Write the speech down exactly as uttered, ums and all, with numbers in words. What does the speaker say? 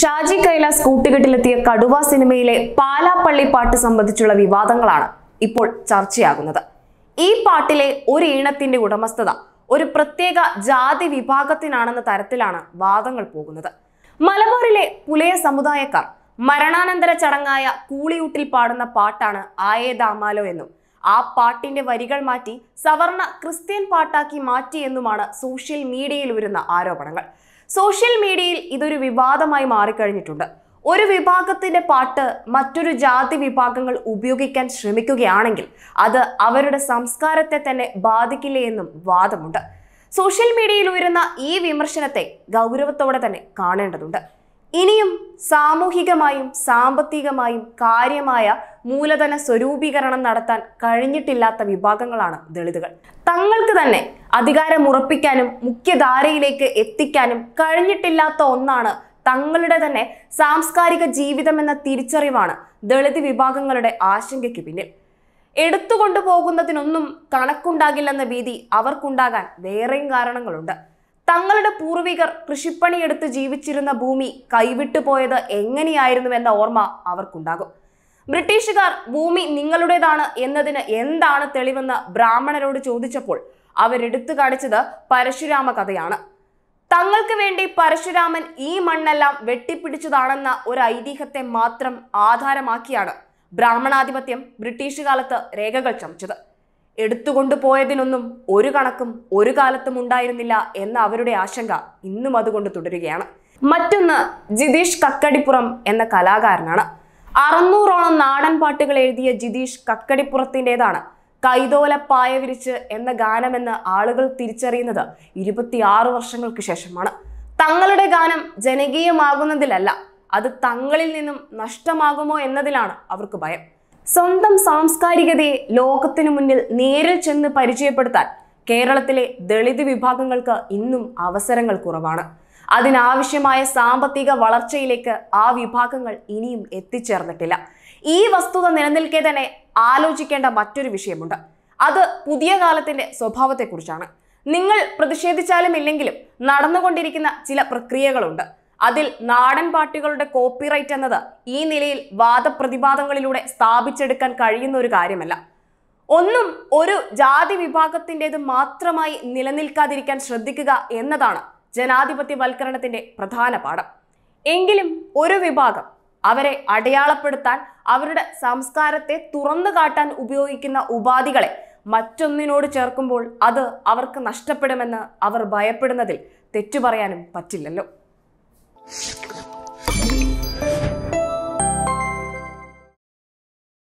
ഷാജി കൈലാസ് കൂട്ടുകെട്ടിലെത്തിയ കടുവ സിനിമയിലെ പാലാപ്പള്ളി പാട്ട് സംബന്ധിച്ചുള്ള വിവാദങ്ങളാണ് ഇപ്പോൾ ചർച്ചയാകുന്നത്. ഈ പാട്ടിലെ ഒരു ഈണത്തിന്റെ ഉടമസ്ഥത ഒരു പ്രത്യേക ജാതി വിഭാഗത്തിനാണെന്ന തരത്തിലാണ് വാദങ്ങൾ പോകുന്നത്. മലബാറിലെ പുലയ സമുദായക്കാർ മരണാനന്തര ചടങ്ങായ കൂളിയൂട്ടിൽ പാടുന്ന പാട്ടാണ് ആയേ ദാമാലോ എന്നും ആ പാട്ടിന്റെ വരികൾ മാറ്റി സവർണ ക്രിസ്ത്യൻ പാട്ടാക്കി മാറ്റിയെന്നുമാണ് സോഷ്യൽ മീഡിയയിൽ വരുന്ന ആരോപണങ്ങൾ. സോഷ്യൽ മീഡിയയിൽ ഇതൊരു വിവാദമായി മാറിക്കഴിഞ്ഞിട്ടുണ്ട്. ഒരു വിഭാഗത്തിന്റെ പാട്ട് മറ്റൊരു ജാതി വിഭാഗങ്ങൾ ഉപയോഗിക്കാൻ ശ്രമിക്കുകയാണെങ്കിൽ അത് അവരുടെ സംസ്കാരത്തെ തന്നെ ബാധിക്കില്ലേ എന്നും വാദമുണ്ട്. സോഷ്യൽ മീഡിയയിൽ ഉയരുന്ന ഈ വിമർശനത്തെ ഗൗരവത്തോടെ തന്നെ കാണേണ്ടതുണ്ട്. ഇനിയും സാമൂഹികമായും സാമ്പത്തികമായും കാര്യമായ മൂലധന സ്വരൂപീകരണം നടത്താൻ കഴിഞ്ഞിട്ടില്ലാത്ത വിഭാഗങ്ങളാണ് ദളിതുകൾ. തങ്ങൾക്ക് തന്നെ അധികാരമുറപ്പിക്കാനും മുഖ്യധാരയിലേക്ക് എത്തിക്കാനും കഴിഞ്ഞിട്ടില്ലാത്ത ഒന്നാണ് തങ്ങളുടെ തന്നെ സാംസ്കാരിക ജീവിതം എന്ന തിരിച്ചറിവാണ് ദളിത് വിഭാഗങ്ങളുടെ ആശങ്കയ്ക്ക് പിന്നിൽ. എടുത്തുകൊണ്ടു പോകുന്നതിനൊന്നും കണക്കുണ്ടാകില്ലെന്ന ഭീതി അവർക്കുണ്ടാകാൻ വേറെയും കാരണങ്ങളുണ്ട്. തങ്ങളുടെ പൂർവികർ കൃഷിപ്പണിയെടുത്ത് ജീവിച്ചിരുന്ന ഭൂമി കൈവിട്ടു പോയത് എങ്ങനെയായിരുന്നുവെന്ന ഓർമ്മ അവർക്കുണ്ടാകും. ബ്രിട്ടീഷുകാർ ഭൂമി നിങ്ങളുടേതാണ് എന്നതിന് എന്താണ് തെളിവെന്ന് ബ്രാഹ്മണരോട് ചോദിച്ചപ്പോൾ അവരെടുത്തു കാണിച്ചത് പരശുരാമ കഥയാണ്. തങ്ങൾക്ക് വേണ്ടി പരശുരാമൻ ഈ മണ്ണെല്ലാം വെട്ടിപ്പിടിച്ചതാണെന്ന ഒരു ഐതിഹ്യത്തെ മാത്രം ആധാരമാക്കിയാണ് ബ്രാഹ്മണാധിപത്യം ബ്രിട്ടീഷ് കാലത്ത് രേഖകൾ ചമച്ചത്. എടുത്തുകൊണ്ടു പോയതിനൊന്നും ഒരു കണക്കും ഒരു കാലത്തും ഉണ്ടായിരുന്നില്ല എന്ന അവരുടെ ആശങ്ക ഇന്നും അതുകൊണ്ട് തുടരുകയാണ്. മറ്റൊന്ന് ജിതീഷ് കക്കടിപ്പുറം എന്ന കലാകാരനാണ്. അറുന്നൂറോളം നാടൻ പാട്ടുകൾ എഴുതിയ ജിതീഷ് കക്കടിപ്പുറത്തിൻ്റെതാണ് കൈതോല പായ വിരിച്ച് എന്ന ഗാനമെന്ന് ആളുകൾ തിരിച്ചറിയുന്നത് ഇരുപത്തിയാറ് വർഷങ്ങൾക്ക് ശേഷമാണ്. തങ്ങളുടെ ഗാനം ജനകീയമാകുന്നതിലല്ല, അത് തങ്ങളിൽ നിന്നും നഷ്ടമാകുമോ എന്നതിലാണ് അവർക്ക് ഭയം. സ്വന്തം സാംസ്കാരികതയെ ലോകത്തിനു മുന്നിൽ നേരിൽ ചെന്ന് പരിചയപ്പെടുത്താൻ കേരളത്തിലെ ദളിത് വിഭാഗങ്ങൾക്ക് ഇന്നും അവസരങ്ങൾ കുറവാണ്. അതിനാവശ്യമായ സാമ്പത്തിക വളർച്ചയിലേക്ക് ആ വിഭാഗങ്ങൾ ഇനിയും എത്തിച്ചേർന്നിട്ടില്ല. ഈ വസ്തുത നിലനിൽക്കെ തന്നെ ആലോചിക്കേണ്ട മറ്റൊരു വിഷയമുണ്ട്. അത് പുതിയ കാലത്തിന്റെ സ്വഭാവത്തെക്കുറിച്ചാണ്. നിങ്ങൾ പ്രതിഷേധിച്ചാലും ഇല്ലെങ്കിലും നടന്നുകൊണ്ടിരിക്കുന്ന ചില പ്രക്രിയകളുണ്ട്. അതിൽ നാടൻ പാട്ടുകളുടെ കോപ്പിറൈറ്റ് എന്നത് ഈ നിലയിൽ വാദപ്രതിവാദങ്ങളിലൂടെ സ്ഥാപിച്ചെടുക്കാൻ കഴിയുന്ന ഒരു കാര്യമല്ല. ഒന്നും ഒരു ജാതി വിഭാഗത്തിൻ്റെത് മാത്രമായി നിലനിൽക്കാതിരിക്കാൻ ശ്രദ്ധിക്കുക എന്നതാണ് ജനാധിപത്യവൽക്കരണത്തിന്റെ പ്രധാന പാഠം. എങ്കിലും ഒരു വിഭാഗം അവരെ അടയാളപ്പെടുത്താൻ, അവരുടെ സംസ്കാരത്തെ തുറന്നു കാട്ടാൻ ഉപയോഗിക്കുന്ന ഉപാധികളെ മറ്റൊന്നിനോട് ചേർക്കുമ്പോൾ അത് അവർക്ക് നഷ്ടപ്പെടുമെന്ന് അവർ ഭയപ്പെടുന്നതിൽ തെറ്റു പറയാനും പറ്റില്ലല്ലോ.